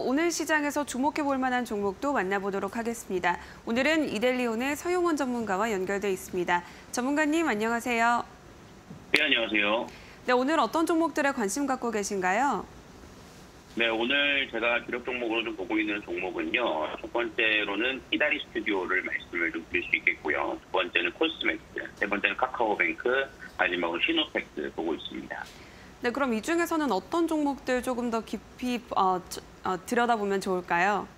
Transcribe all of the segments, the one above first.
오늘 시장에서 주목해볼 만한 종목도 만나보도록 하겠습니다. 오늘은 이델리온의 서용원 전문가와 연결돼 있습니다. 전문가님 안녕하세요. 네, 안녕하세요. 네, 오늘 어떤 종목들에 관심 갖고 계신가요? 네, 오늘 제가 주력 종목으로 좀 보고 있는 종목은요. 첫 번째로는 키다리 스튜디오를 말씀을 좀 드릴 수 있겠고요. 두 번째는 코스맥스, 세 번째는 카카오뱅크, 마지막으로 시노펙스 보고 있습니다. 네, 그럼 이 중에서는 어떤 종목들 조금 더 깊이 들여다보면 좋을까요?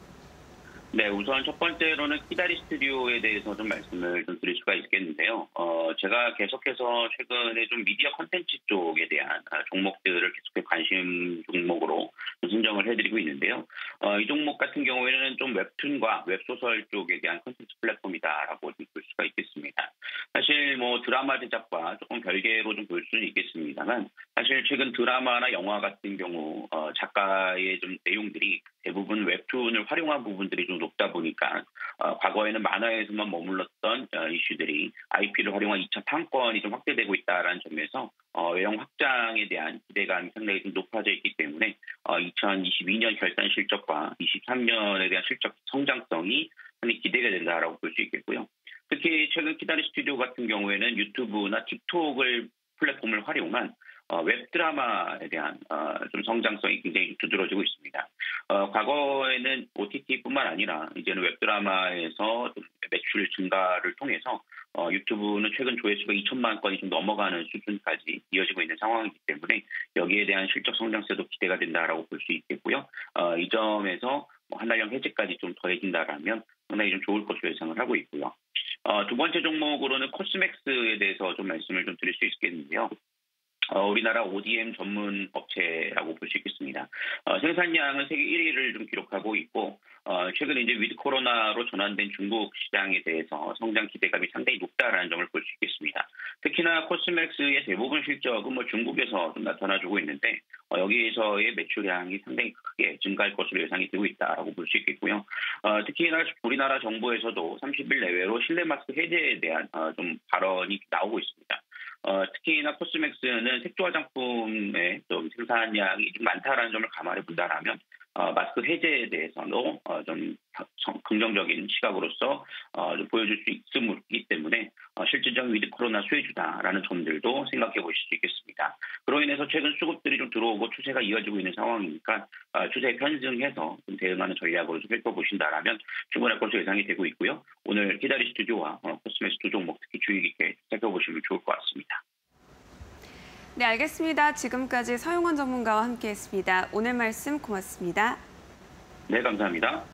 네, 우선 첫 번째로는 키다리 스튜디오에 대해서 좀 말씀을 좀 드릴 수가 있겠는데요. 제가 계속해서 최근에 좀 미디어 콘텐츠 쪽에 대한 종목들을 계속해서 관심 종목으로 선정을 해드리고 있는데요. 이 종목 같은 경우에는 좀 웹툰과 웹소설 쪽에 대한 콘텐츠 플랫폼이다라고 좀 볼 수가 있겠습니다. 사실 뭐 드라마 제작과 조금 별개로 좀 볼 수는 있겠습니다만 사실 최근 드라마나 영화 같은 경우 작가의 좀 내용들이 대부분 웹툰을 활용한 부분들이 좀 높다 보니까 과거에는 만화에서만 머물렀던 이슈들이 IP를 활용한 2차 판권이 좀 확대되고 있다는 점에서 외형 확장에 대한 기대감이 상당히 좀 높아져 있기 때문에 2022년 결산 실적과 23년에 대한 실적 성장성이 상당히 기대가 된다라고 볼 수 있겠고요. 특히 최근 키다리 스튜디오 같은 경우에는 유튜브나 틱톡을 플랫폼을 활용한 웹드라마에 대한 좀 성장성이 굉장히 두드러지고 있습니다. 과거에는 OTT뿐만 아니라 이제는 웹드라마에서 매출 증가를 통해서 유튜브는 최근 조회수가 2천만 건이 좀 넘어가는 수준까지 이어지고 있는 상황이기 때문에 여기에 대한 실적 성장세도 기대가 된다라고 볼 수 있겠고요. 이 점에서 한달령 해제까지 좀 더해진다라면 상당히 좀 좋을 것으로 예상을 하고 있고요. 두 번째 종목으로는 코스맥스에 대해서 좀 말씀을 좀 드릴 수 있겠는데요. 우리나라 ODM 전문 업체라고 볼 수 있겠습니다. 생산량은 세계 1위를 좀 기록하고 있고 최근 이제 위드 코로나로 전환된 중국 시장에 대해서 성장 기대감이 상당히 높다라는 점을 볼 수 있겠습니다. 특히나 코스맥스의 대부분 실적은 뭐 중국에서 좀 나타나주고 있는데 여기에서의 매출량이 상당히 크게 증가할 것으로 예상이 되고 있다라고 볼 수 있겠고요. 특히나 우리나라 정부에서도 30일 내외로 실내 마스크 해제에 대한 좀 발언이 나오고 있습니다. 특히나 코스맥스는 색조 화장품의 좀 생산량이 좀 많다라는 점을 감안해 본다라면 마스크 해제에 대해서도 좀 긍정적인 시각으로서 좀 보여줄 수 있기 때문에 실질적 위드 코로나 수혜주다라는 점들도 생각해 보실 수 있겠습니다. 그로 인해서 최근 수급들이 좀 들어오고 추세가 이어지고 있는 상황이니까 추세에 편승해서 좀 대응하는 전략으로 좀 살펴보신다라면 충분할 것으로 예상이 되고 있고요. 오늘 키다리 스튜디오와 코스맥스 두 종목 특히 주의 깊게 살펴보시면 좋을 것 같습니다. 네, 알겠습니다. 지금까지 서용원 전문가와 함께했습니다. 오늘 말씀 고맙습니다. 네, 감사합니다.